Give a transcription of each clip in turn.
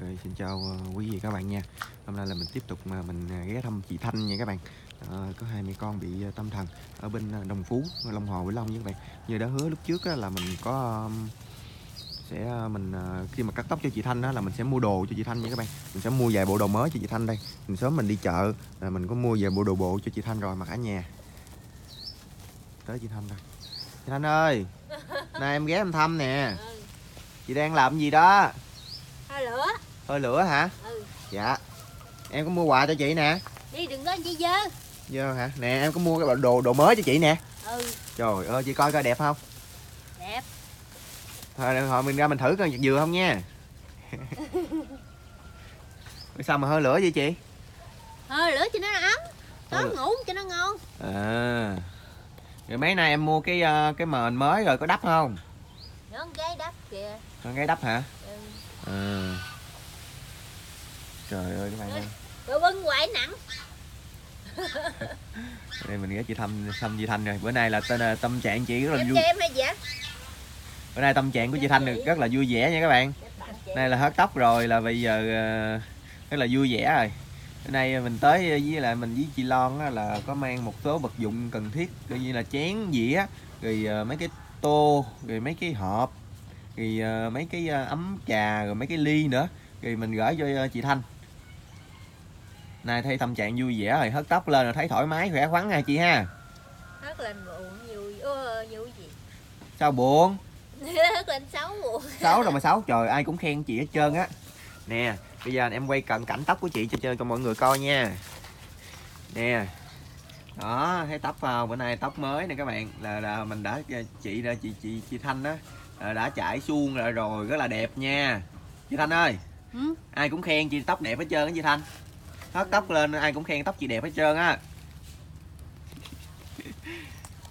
Rồi, xin chào quý vị các bạn nha. Hôm nay là mình tiếp tục mà mình ghé thăm chị Thanh nha các bạn. Có hai mẹ con bị tâm thần ở bên Đồng Phú, Long Hồ, Vĩnh Long nha các bạn. Như đã hứa lúc trước á, là mình có khi mà cắt tóc cho chị Thanh đó, là mình sẽ mua đồ cho chị Thanh nha các bạn. Mình sẽ mua vài bộ đồ mới cho chị Thanh đây. Mình sớm mình đi chợ là mình có mua vài bộ đồ bộ cho chị Thanh rồi mặc ở nhà. Tới chị Thanh rồi. Chị Thanh ơi, nay em ghé em thăm nè. Chị đang làm gì đó? Hơi lửa hả? Ừ. Dạ. Em có mua quà cho chị nè. Đi đừng có chị dơ. Dơ hả? Nè em có mua cái đồ mới cho chị nè. Ừ. Trời ơi chị coi đẹp không? Đẹp. Thôi mình ra mình thử coi vừa không nha. Sao mà hơi lửa vậy chị? Hơi lửa cho nó ấm, tối ngủ cho nó ngon. À. Rồi mấy nay em mua cái mền mới rồi có đắp không? Con gái đắp kìa. Con gái đắp hả? Ừ. À. Trời ơi các bạn ơi. Tụi bưng quậy nặng. Đây mình ghé chị Thanh, thăm chị Thanh rồi. Bữa nay là tâm trạng chị rất là vui. Bữa nay tâm trạng của chị Thanh được rất là vui vẻ nha các bạn. Nay là hết tóc rồi là bây giờ rất là vui vẻ rồi. Bữa nay mình tới với lại mình với chị Lon á, là có mang một số vật dụng cần thiết như là chén dĩa, rồi mấy cái tô, rồi mấy cái hộp, rồi mấy cái ấm trà, rồi mấy cái ly nữa. Rồi mình gửi cho chị Thanh. Này thấy tâm trạng vui vẻ rồi, hớt tóc lên rồi thấy thoải mái, khỏe khoắn ha chị ha. Hớt lên buồn vui gì? Sao buồn? Hớt lên xấu buồn. Xấu rồi mà xấu, trời ai cũng khen chị hết trơn á. Nè, bây giờ em quay cận cảnh tóc của chị cho mọi người coi nha. Nè. Đó, thấy tóc vào bữa nay tóc mới nè các bạn, là mình đã chị Thanh đó đã chải suông rồi rất là đẹp nha. Chị Thanh ơi. Ừ? Ai cũng khen chị tóc đẹp hết trơn á chị Thanh. Hớt tóc lên ai cũng khen tóc chị đẹp hết trơn á.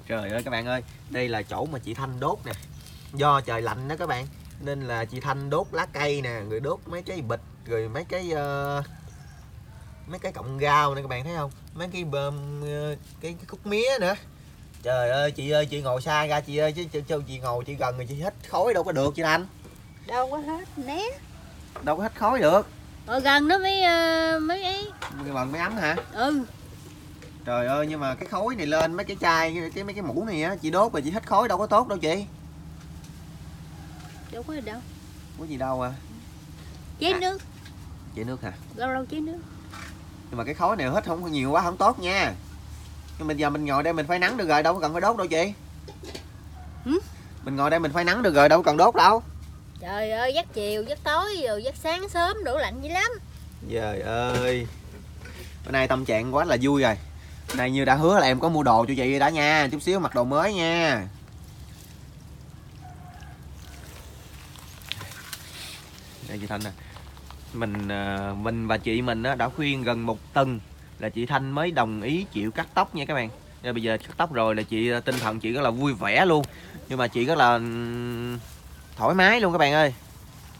Trời ơi các bạn ơi, đây là chỗ mà chị Thanh đốt nè. Do trời lạnh đó các bạn, nên là chị Thanh đốt lá cây nè, rồi đốt mấy cái bịch, rồi mấy cái cọng rau nè các bạn thấy không? Mấy cái bơm cái khúc mía nữa. Trời ơi chị ơi, chị ngồi xa ra chị ơi, chứ chị ngồi chị gần rồi chị hít khói đâu có được chị Thanh. Đâu có hết né. Đâu có hết khói được. Ở gần nó mới ấy. Gần mới ấm hả? Ừ. Trời ơi nhưng mà cái khói này lên mấy cái chai mấy cái mũ này á, chị đốt rồi chị hết khói đâu có tốt đâu chị. Đâu có gì đâu. Có gì đâu à. Chế nước. Chế nước hả? Lâu lâu chế nước. Nhưng mà cái khói này hết không nhiều quá không tốt nha. Nhưng mình giờ mình ngồi đây mình phơi nắng được rồi, đâu có cần phải đốt đâu chị. Ừ? Mình ngồi đây mình phơi nắng được rồi, đâu có cần đốt đâu. Trời ơi, giấc chiều, giấc tối, rồi giấc sáng sớm, đủ lạnh dữ lắm. Trời ơi. Bữa nay tâm trạng quá là vui rồi. Này như đã hứa là em có mua đồ cho chị đã nha. Chút xíu mặc đồ mới nha. Đây chị Thanh nè. Mình và chị mình đã khuyên gần một tuần là chị Thanh mới đồng ý chịu cắt tóc nha các bạn. Rồi bây giờ cắt tóc rồi là chị tinh thần chị rất là vui vẻ luôn. Nhưng mà chị rất là thoải mái luôn các bạn ơi.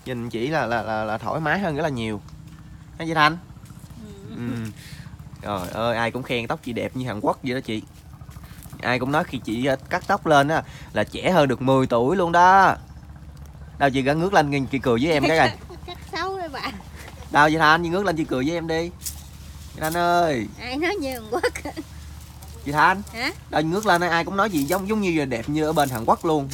Nhìn chỉ là thoải mái hơn rất là nhiều. Hả chị Thanh? Ừ. Trời ơi ai cũng khen tóc chị đẹp như Hàn Quốc vậy đó chị. Ai cũng nói khi chị cắt tóc lên á là trẻ hơn được 10 tuổi luôn đó. Đâu chị gã ngước lên chị cười với em cái này. Cắt xấu rồi bạn. Đâu chị Thanh, chị ngước lên chị cười với em đi. Chị Thanh ơi. Ai nói như Hàn Quốc. Chị Thanh. Hả? Đâu ngước lên ai cũng nói gì giống như đẹp như ở bên Hàn Quốc luôn.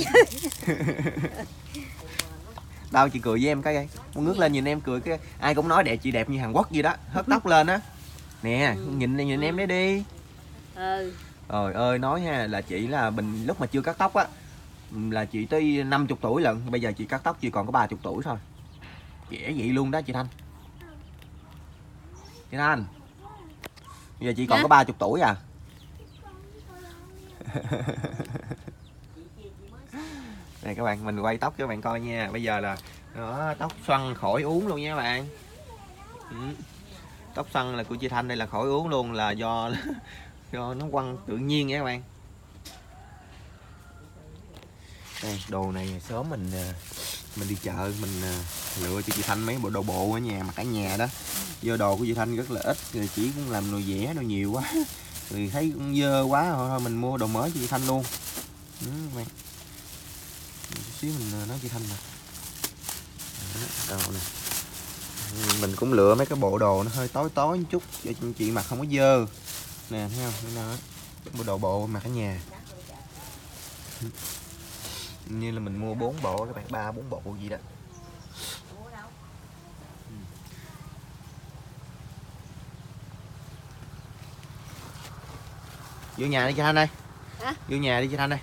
Đâu chị cười với em cái đây. Con ngước lên nhìn em cười cái ai cũng nói đẹp chị đẹp như Hàn Quốc gì đó, hớt tóc lên á. Nè, nhìn em đấy đi. Ừ. Trời ơi nói ha là chị là mình lúc mà chưa cắt tóc á là chị tới 50 tuổi lận, bây giờ chị cắt tóc chị còn có 30 tuổi thôi. Trẻ vậy luôn đó chị Thanh. Chị Thanh. Bây giờ chị còn có 30 tuổi à. Này các bạn, mình quay tóc cho các bạn coi nha. Bây giờ là đó, tóc xoăn khỏi uống luôn nha các bạn. Ừ. Tóc xoăn là của chị Thanh đây là khỏi uống luôn là do nó quăng tự nhiên nha các bạn. Đây, đồ này sớm mình đi chợ mình lựa cho chị Thanh mấy bộ đồ bộ ở nhà mặc ở nhà đó. Do đồ của chị Thanh rất là ít, rồi chỉ cũng làm đồ vẽ đồ nhiều quá. Thì thấy cũng dơ quá thôi mình mua đồ mới cho chị Thanh luôn. Ừ, mày. Xíu mình nói chị Thanh nè. Đồ nè. Mình cũng lựa mấy cái bộ đồ nó hơi tối tối một chút để chị mặc không có dơ. Nè thấy không, nó bộ đồ bộ mặc ở nhà. Như là mình mua 4 bộ các bạn, 3-4 bộ gì đó. Vô nhà đi chị Thanh đây. Hả? Vô nhà đi chị Thanh đây.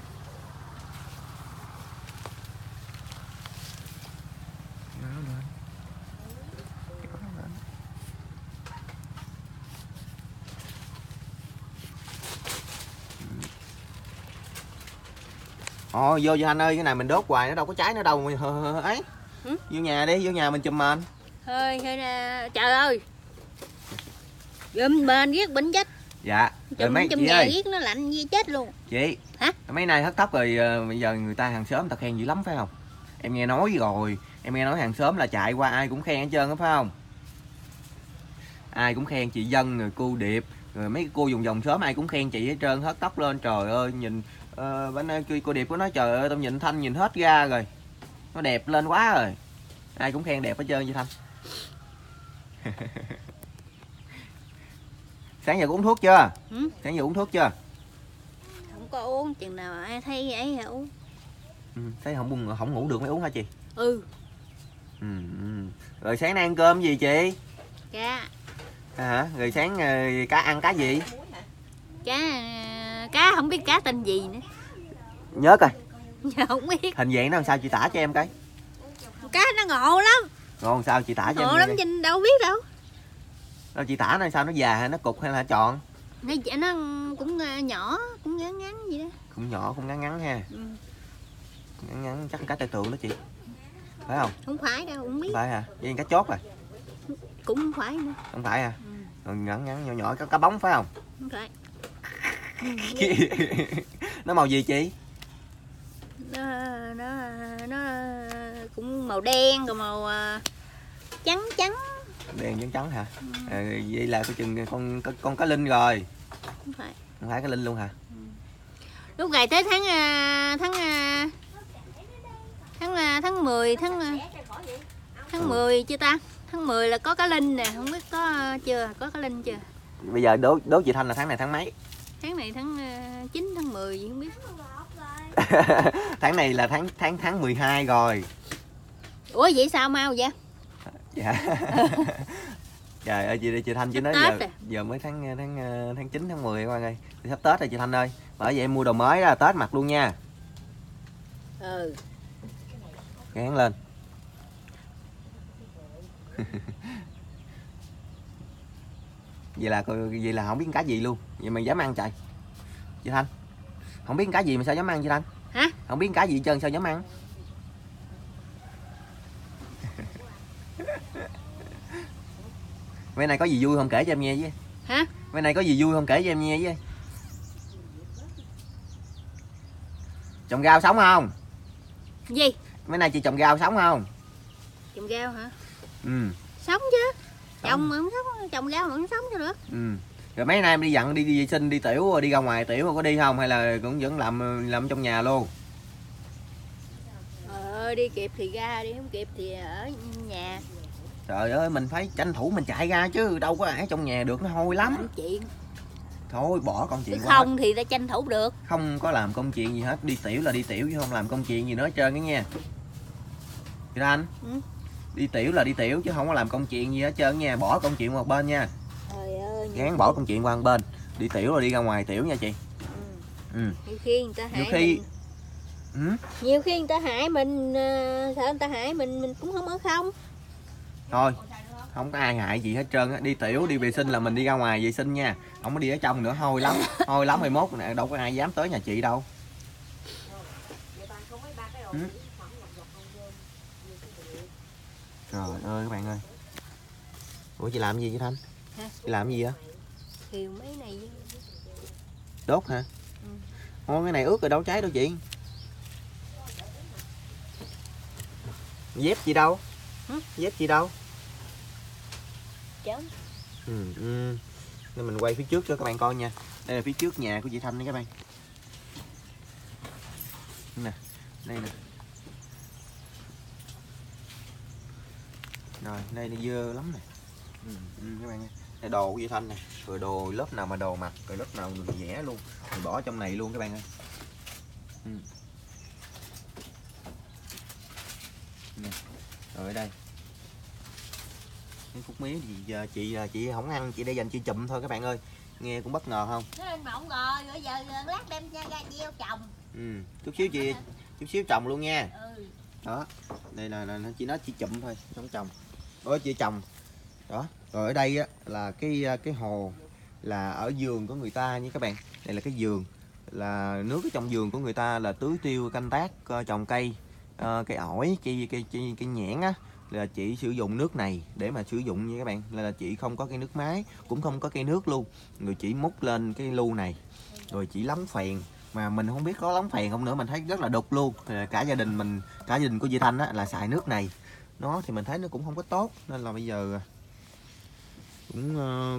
Ồ, vô cho Thanh ơi, cái này mình đốt hoài nó đâu có cháy nữa đâu ấy. Ừ? Vô nhà đi, vô nhà mình chùm mền. Hơi hơi nè, trời ơi. Dùm mền riết bệnh chết. Dạ. Chùm nhà riết nó lạnh như chết luôn. Chị. Hả? Mấy nay hất tóc rồi, bây giờ người ta hàng xóm ta khen dữ lắm phải không? Em nghe nói rồi, em nghe nói hàng xóm là chạy qua ai cũng khen hết trơn á phải không? Ai cũng khen chị Dân rồi cô Điệp, rồi mấy cô vùng vòng xóm ai cũng khen chị hết trơn, hất tóc lên trời ơi nhìn. Bên đây cô Điệp có nói trời ơi tao nhìn Thanh nhìn hết ra rồi, nó đẹp lên quá rồi, ai cũng khen đẹp hết trơn vậy Thanh. Sáng giờ có uống thuốc chưa? Ừ? Sáng giờ uống thuốc chưa? Không có uống, chừng nào ai thấy ấy hả uống. Ừ, thấy không ngủ được mới uống hả chị? Ừ. Rồi sáng nay ăn cơm gì chị? Cá. À, hả? Rồi sáng cá ăn cá gì? Cá. Cá không biết cá tên gì nữa. Nhớ coi. Dạ, không biết. Hình dạng nó làm sao chị tả cho em coi. Cá nó ngộ lắm. Ngộ làm sao chị tả cho em. Ngộ lắm nhìn đâu biết đâu. Đâu chị tả nó sao, nó già hay nó cục hay là tròn? Nó cũng nhỏ, cũng ngắn ngắn vậy đó. Cũng nhỏ, cũng ngắn ngắn ha. Ừ. Ngắn ngắn chắc cá tai tượng đó chị. Phải không? Không phải đâu, không biết. Không phải hả? Vậy cá chốt rồi. Cũng không phải nữa. Không phải hả? Ừ. Ngắn ngắn nhỏ nhỏ, cá bóng phải không? Không phải. Nó màu gì chị? Nó cũng màu đen rồi màu trắng trắng. Đen trắng trắng hả? Ừ. À, vậy là coi chừng con cá linh rồi. Không phải. Không phải cá linh luôn hả? Ừ. Lúc này tới tháng 10 chưa ta? Tháng 10 là có cá linh nè, không biết có chưa, có cá linh chưa? Bây giờ đố chị Thanh là tháng này tháng mấy? Tháng này tháng 9, tháng 10 gì không biết. Tháng này là tháng 12 rồi. Ủa vậy sao mau vậy? Dạ. Trời ơi chị Thanh chứ nói giờ mới tháng 9, tháng 10 các bạn ơi. Sắp Tết rồi chị Thanh ơi. Bởi vậy em mua đồ mới ra Tết mặc luôn nha. Ừ. Gán lên. Vậy là không biết cá gì luôn. Vậy mà dám ăn trời. Chị Thanh không biết cá gì mà sao dám ăn chị Thanh? Hả? Không biết cá gì hết trơn sao dám ăn. Mấy này có gì vui không kể cho em nghe với. Hả? Mấy này có gì vui không kể cho em nghe với. Trồng rau sống không? Gì? Mấy này chị trồng rau sống không? Trồng rau hả? Ừ. Sống chứ. Trồng mà không sống, trồng rau mà không sống cho được. Ừ. Rồi mấy nay em đi dặn đi vệ sinh, đi tiểu, đi ra ngoài tiểu có đi không hay là cũng vẫn làm trong nhà luôn? Đi kịp thì ra, đi không kịp thì ở nhà. Trời ơi mình phải tranh thủ mình chạy ra chứ đâu có ở trong nhà được, nó hôi lắm. Làm chuyện. Thôi bỏ công chuyện qua. Không thì ta tranh thủ được. Không có làm công chuyện gì hết, đi tiểu là đi tiểu chứ không làm công chuyện gì nữa hết trơn đó nha. Chị Thanh. Ừ. Đi tiểu là đi tiểu chứ không có làm công chuyện gì hết trơn nha, bỏ công chuyện qua một bên nha. Gán bỏ công chuyện qua một bên, đi tiểu rồi đi ra ngoài tiểu nha chị. Ừ. Ừ. Nhiều khi người ta hại mình. Ừ? Nhiều khi người ta hại mình, sợ người ta hại mình cũng không ở không. Thôi, không có ai hại gì hết trơn á, đi tiểu đi vệ sinh là mình đi ra ngoài vệ sinh nha, không có đi ở trong nữa, hôi lắm, hôi lắm. 11 nè, đâu có ai dám tới nhà chị đâu. Ừ. Trời ơi các bạn ơi. Ủa chị làm gì vậy Thanh? Hả? Làm gì vậy? Thiều mấy này. Đốt hả? Ừ. Ô, cái này ướt rồi đâu cháy đâu chị. Dép chị đâu? Hả? Dép chị đâu? Chấm. Ừ. Nên mình quay phía trước cho các bạn coi nha. Đây là phía trước nhà của chị Thanh đấy các bạn. Nè, đây nè. Rồi, đây nó dơ lắm này. Các bạn nha. Đây đồ của Chị Thanh này, rồi đồ lớp nào mà đồ mặc, rồi lớp nào mình vẽ luôn, mình bỏ trong này luôn các bạn ơi. Rồi ở đây cái khúc mía gì giờ chị không ăn, chị để dành chị chụm thôi các bạn ơi. Nghe cũng bất ngờ không? Thế em mộng rồi, bây giờ lát đem ra gieo trồng. Chút xíu chị, chút xíu trồng luôn nha. Đó, đây là chị nói chị chụm thôi, không trồng. Ủa chị trồng. Đó, rồi ở đây á, là cái hồ là ở vườn của người ta nha các bạn. Đây là cái vườn, là nước ở trong vườn của người ta là tưới tiêu canh tác trồng cây, cây ổi, cây nhãn á, là chị sử dụng nước này để mà sử dụng nha các bạn. Là chị không có cái nước máy, cũng không có cây nước luôn. Người chị múc lên cái lu này, rồi chị lóng phèn, mà mình không biết có lóng phèn không nữa, mình thấy rất là đục luôn. Cả gia đình mình, cả gia đình của Chị Thanh á, là xài nước này. Nó thì mình thấy nó cũng không có tốt, nên là bây giờ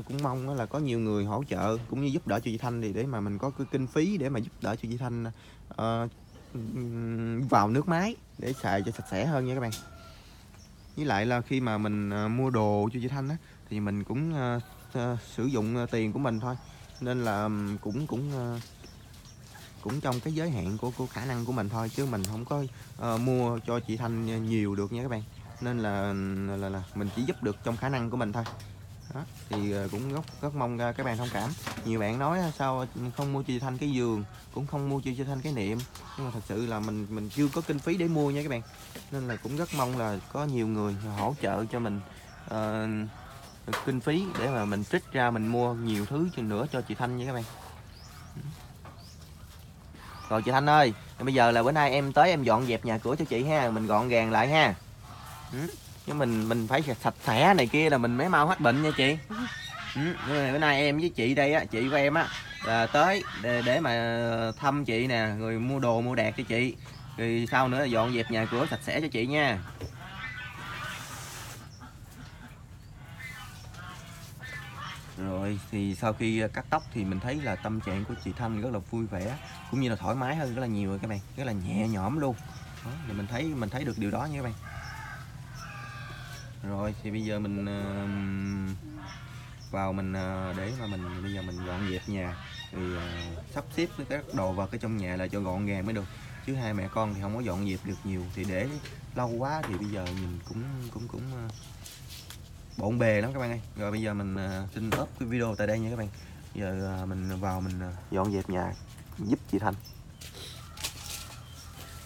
cũng mong là có nhiều người hỗ trợ cũng như giúp đỡ cho Chị Thanh, thì để mà mình có cái kinh phí để mà giúp đỡ cho Chị Thanh vào nước máy để xài cho sạch sẽ hơn nha các bạn. Với lại là khi mà mình mua đồ cho Chị Thanh á, thì mình cũng sử dụng tiền của mình thôi, nên là cũng trong cái giới hạn của khả năng của mình thôi, chứ mình không có mua cho Chị Thanh nhiều được nha các bạn. Nên là mình chỉ giúp được trong khả năng của mình thôi. Đó, thì cũng rất mong các bạn thông cảm. Nhiều bạn nói sao không mua cho Chị Thanh cái giường, cũng không mua cho Chị Thanh cái niệm, nhưng mà thật sự là mình chưa có kinh phí để mua nha các bạn. Nên là cũng rất mong là có nhiều người hỗ trợ cho mình kinh phí để mà mình trích ra mình mua nhiều thứ nữa cho Chị Thanh nha các bạn. Rồi chị Thanh ơi, bây giờ là bữa nay em tới em dọn dẹp nhà cửa cho chị ha, mình gọn gàng lại ha. Chứ mình phải sạch sẽ này kia là mình mới mau hết bệnh nha chị. Bữa nay em với chị đây á, chị của em á, là tới để mà thăm chị nè, rồi mua đồ mua đạc cho chị, rồi sau nữa là dọn dẹp nhà cửa sạch sẽ cho chị nha. Rồi thì sau khi cắt tóc thì mình thấy là tâm trạng của chị Thanh rất là vui vẻ, cũng như là thoải mái hơn rất là nhiều rồi các bạn, rất là nhẹ nhõm luôn. Đó, thì mình thấy được điều đó nha các bạn. Rồi thì bây giờ mình vào mình để mà mình bây giờ mình dọn dẹp nhà, thì sắp xếp các đồ vào cái trong nhà là cho gọn gàng mới được, chứ hai mẹ con thì không có dọn dẹp được nhiều, thì để lâu quá thì bây giờ nhìn cũng bộn bề lắm các bạn ơi. Rồi bây giờ mình xin up cái video tại đây nha các bạn. Giờ mình vào mình dọn dẹp nhà giúp chị Thanh.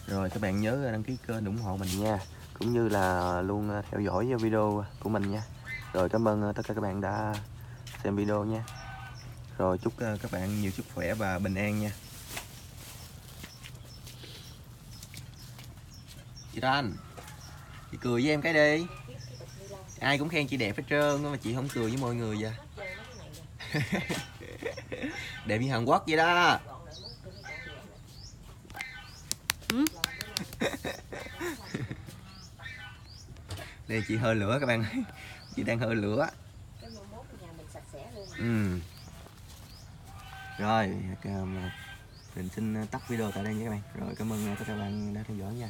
Rồi các bạn nhớ đăng ký kênh ủng hộ mình nha, cũng như là luôn theo dõi video của mình nha. Rồi cảm ơn tất cả các bạn đã xem video nha. Rồi chúc các bạn nhiều sức khỏe và bình an nha. Chị Thanh, chị cười với em cái đi. Ai cũng khen chị đẹp hết trơn mà chị không cười với mọi người vậy. Đẹp như Hàn Quốc vậy đó. Đây chị hơi lửa các bạn ơi. Chị đang hơi lửa. Cái mốt nhà mình sạch sẽ luôn. Rồi mình xin tắt video tại đây nha các bạn. Rồi cảm ơn tất cả các bạn đã theo dõi nha.